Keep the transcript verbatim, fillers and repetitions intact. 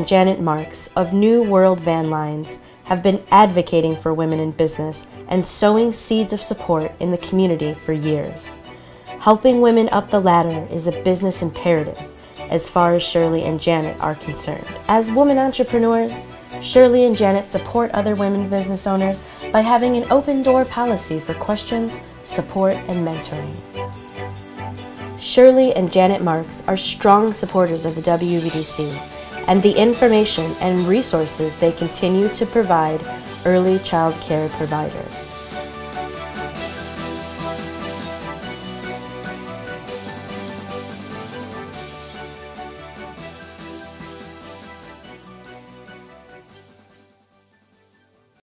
and Janet Marks of New World Van Lines have been advocating for women in business and sowing seeds of support in the community for years. Helping women up the ladder is a business imperative, as far as Shirley and Janet are concerned. As women entrepreneurs, Shirley and Janet support other women business owners by having an open door policy for questions, support, and mentoring. Shirley and Janet Marks are strong supporters of the W V D C and the information and resources they continue to provide early child care providers.